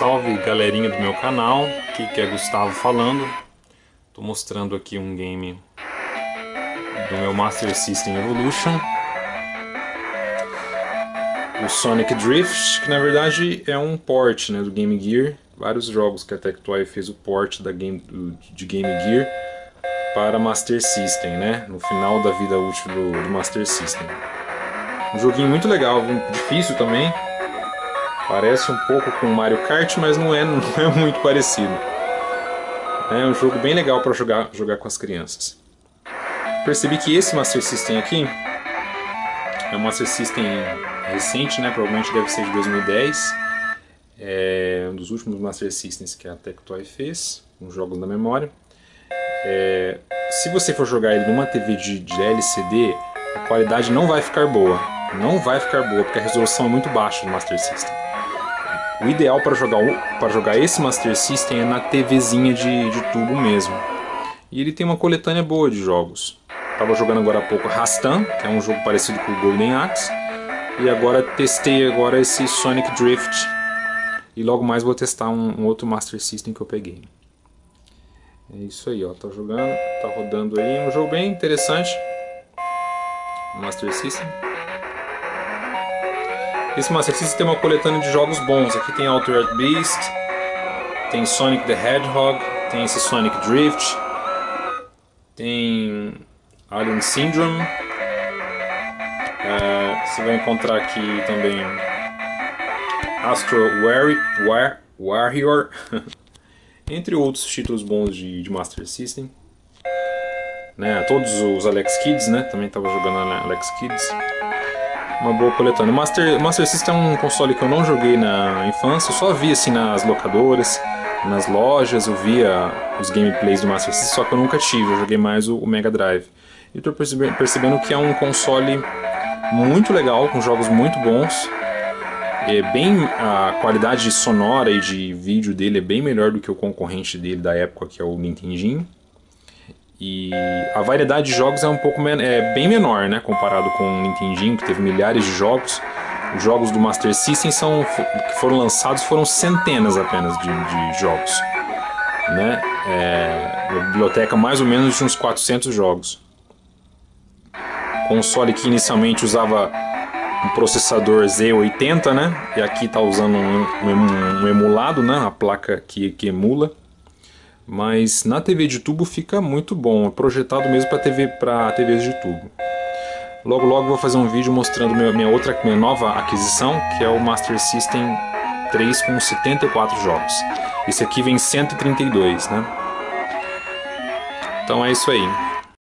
Salve galerinha do meu canal, aqui que é Gustavo falando. Tô mostrando aqui um game do meu Master System Evolution, o Sonic Drift, que na verdade é um port, né, do Game Gear. Vários jogos que a TecToy fez o port de Game Gear para Master System, né, no final da vida útil do Master System. Um joguinho muito legal, difícil também. Parece um pouco com Mario Kart, mas não é muito parecido. É um jogo bem legal para jogar com as crianças. Percebi que esse Master System aqui é um Master System recente, né? Provavelmente deve ser de 2010. É um dos últimos Master Systems que a TecToy fez, um jogo da memória. É, se você for jogar ele numa TV de LCD, a qualidade não vai ficar boa. Não vai ficar boa, porque a resolução é muito baixa do Master System. O ideal para jogar esse Master System é na TVzinha de tubo mesmo. E ele tem uma coletânea boa de jogos. Estava jogando agora há pouco Rastan, que é um jogo parecido com o Golden Axe. E agora testei esse Sonic Drift. E logo mais vou testar um outro Master System que eu peguei. É isso aí, ó. Tá jogando, tá rodando aí. É um jogo bem interessante. Master System. Esse Master System tem uma coletânea de jogos bons. Aqui tem Altered Beast, tem Sonic the Hedgehog, tem esse Sonic Drift, tem Alien Syndrome. Você vai encontrar aqui também Astro Warrior, entre outros títulos bons de Master System. Né? Todos os Alex Kids, né? Também estava jogando Alex Kids. Uma boa coletânea. Master System é um console que eu não joguei na infância, eu só vi assim nas locadoras, nas lojas, eu via os gameplays do Master System, só que eu nunca tive, eu joguei mais o Mega Drive. E estou percebendo que é um console muito legal, com jogos muito bons, é bem, a qualidade sonora e de vídeo dele é bem melhor do que o concorrente dele da época, que é o Nintendinho. E a variedade de jogos é um pouco bem menor, né? Comparado com o Nintendinho, que teve milhares de jogos. Os jogos do Master System que foram lançados foram centenas apenas de jogos, né? A biblioteca mais ou menos de uns 400 jogos. Console que inicialmente usava um processador Z80, né? E aqui está usando um emulado, né? A placa que emula. Mas na TV de tubo fica muito bom, é projetado mesmo para TVs de tubo. Logo logo vou fazer um vídeo mostrando minha nova aquisição, que é o Master System 3 com 74 jogos. Esse aqui vem 132, né? Então é isso aí.